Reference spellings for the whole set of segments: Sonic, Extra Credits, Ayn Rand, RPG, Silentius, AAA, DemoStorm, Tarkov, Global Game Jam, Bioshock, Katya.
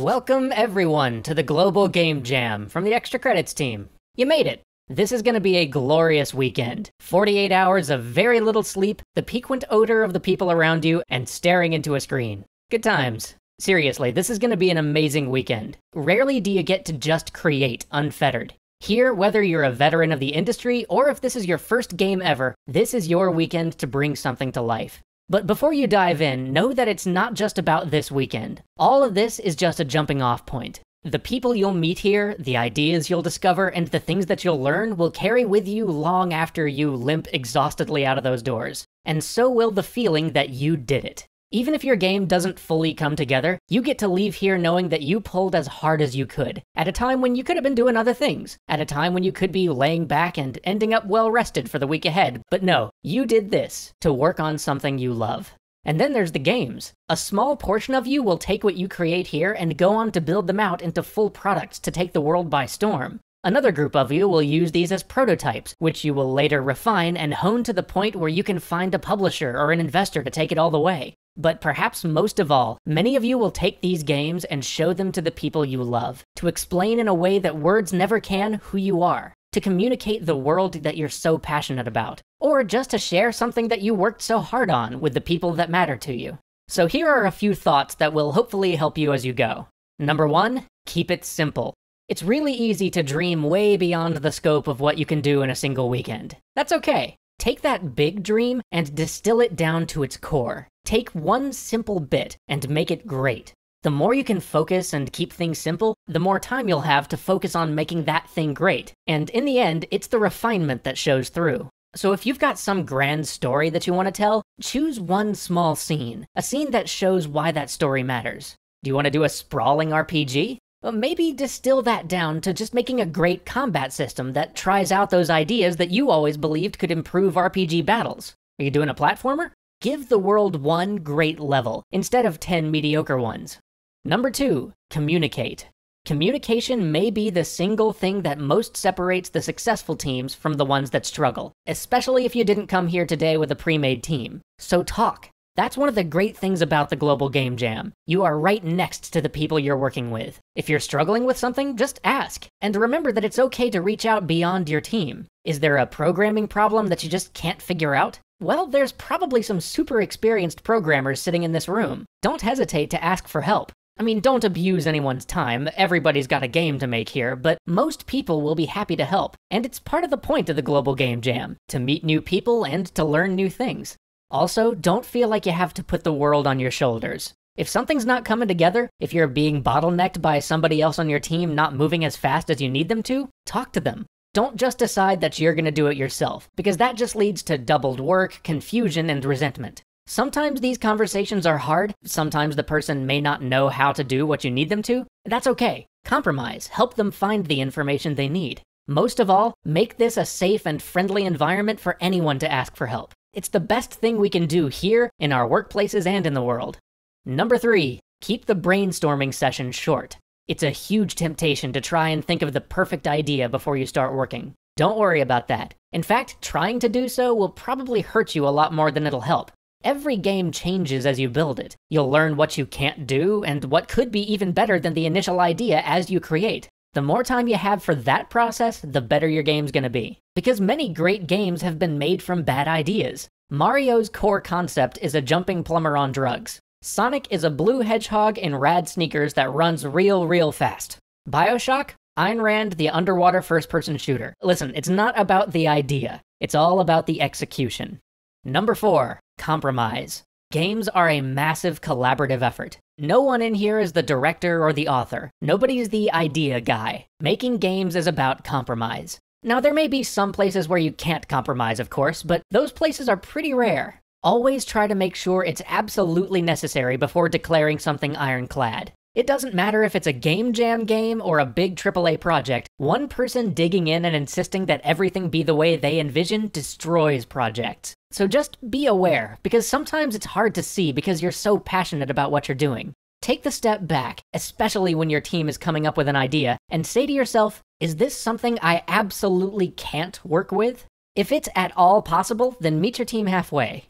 Welcome everyone to the Global Game Jam from the Extra Credits team. You made it! This is going to be a glorious weekend. 48 hours of very little sleep, the piquant odor of the people around you, and staring into a screen. Good times. Seriously, this is going to be an amazing weekend. Rarely do you get to just create unfettered. Here, whether you're a veteran of the industry or if this is your first game ever, this is your weekend to bring something to life. But before you dive in, know that it's not just about this weekend. All of this is just a jumping off point. The people you'll meet here, the ideas you'll discover, and the things that you'll learn will carry with you long after you limp exhaustedly out of those doors. And so will the feeling that you did it. Even if your game doesn't fully come together, you get to leave here knowing that you pulled as hard as you could, at a time when you could have been doing other things, at a time when you could be laying back and ending up well rested for the week ahead. But no, you did this to work on something you love. And then there's the games. A small portion of you will take what you create here and go on to build them out into full products to take the world by storm. Another group of you will use these as prototypes, which you will later refine and hone to the point where you can find a publisher or an investor to take it all the way. But perhaps most of all, many of you will take these games and show them to the people you love, to explain in a way that words never can who you are, to communicate the world that you're so passionate about, or just to share something that you worked so hard on with the people that matter to you. So here are a few thoughts that will hopefully help you as you go. Number one, keep it simple. It's really easy to dream way beyond the scope of what you can do in a single weekend. That's okay. Take that big dream and distill it down to its core. Take one simple bit and make it great. The more you can focus and keep things simple, the more time you'll have to focus on making that thing great. And in the end, it's the refinement that shows through. So if you've got some grand story that you want to tell, choose one small scene, a scene that shows why that story matters. Do you want to do a sprawling RPG? Well, maybe distill that down to just making a great combat system that tries out those ideas that you always believed could improve RPG battles. Are you doing a platformer? Give the world one great level, instead of 10 mediocre ones. Number two, communicate. Communication may be the single thing that most separates the successful teams from the ones that struggle, especially if you didn't come here today with a pre-made team. So talk. That's one of the great things about the Global Game Jam. You are right next to the people you're working with. If you're struggling with something, just ask. And remember that it's okay to reach out beyond your team. Is there a programming problem that you just can't figure out? Well, there's probably some super experienced programmers sitting in this room. Don't hesitate to ask for help. I mean, don't abuse anyone's time. Everybody's got a game to make here, but most people will be happy to help. And it's part of the point of the Global Game Jam, to meet new people and to learn new things. Also, don't feel like you have to put the world on your shoulders. If something's not coming together, if you're being bottlenecked by somebody else on your team not moving as fast as you need them to, talk to them. Don't just decide that you're going to do it yourself, because that just leads to doubled work, confusion, and resentment. Sometimes these conversations are hard. Sometimes the person may not know how to do what you need them to. That's okay. Compromise. Help them find the information they need. Most of all, make this a safe and friendly environment for anyone to ask for help. It's the best thing we can do here, in our workplaces, and in the world. Number three, keep the brainstorming session short. It's a huge temptation to try and think of the perfect idea before you start working. Don't worry about that. In fact, trying to do so will probably hurt you a lot more than it'll help. Every game changes as you build it. You'll learn what you can't do and what could be even better than the initial idea as you create. The more time you have for that process, the better your game's gonna be. Because many great games have been made from bad ideas. Mario's core concept is a jumping plumber on drugs. Sonic is a blue hedgehog in rad sneakers that runs real fast. Bioshock? Ayn Rand, the underwater first-person shooter. Listen, it's not about the idea. It's all about the execution. Number four, compromise. Games are a massive collaborative effort. No one in here is the director or the author. Nobody's the idea guy. Making games is about compromise. Now, there may be some places where you can't compromise, of course, but those places are pretty rare. Always try to make sure it's absolutely necessary before declaring something ironclad. It doesn't matter if it's a game jam game or a big AAA project, one person digging in and insisting that everything be the way they envision destroys projects. So just be aware, because sometimes it's hard to see because you're so passionate about what you're doing. Take the step back, especially when your team is coming up with an idea, and say to yourself, is this something I absolutely can't work with? If it's at all possible, then meet your team halfway.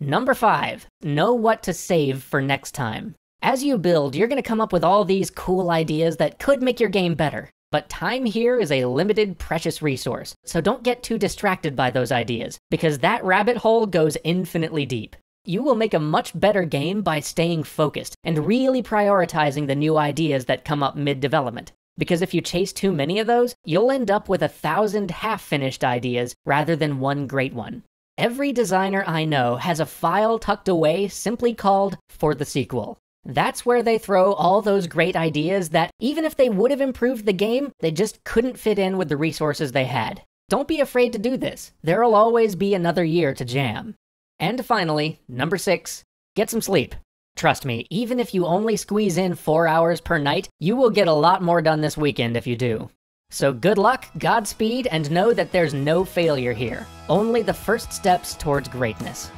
Number five, know what to save for next time. As you build, you're going to come up with all these cool ideas that could make your game better. But time here is a limited, precious resource, so don't get too distracted by those ideas, because that rabbit hole goes infinitely deep. You will make a much better game by staying focused and really prioritizing the new ideas that come up mid-development. Because if you chase too many of those, you'll end up with 1,000 half-finished ideas rather than one great one. Every designer I know has a file tucked away simply called "for the sequel." That's where they throw all those great ideas that, even if they would have improved the game, they just couldn't fit in with the resources they had. Don't be afraid to do this. There'll always be another year to jam. And finally, number 6, get some sleep. Trust me, even if you only squeeze in 4 hours per night, you will get a lot more done this weekend if you do. So good luck, Godspeed, and know that there's no failure here. Only the first steps towards greatness.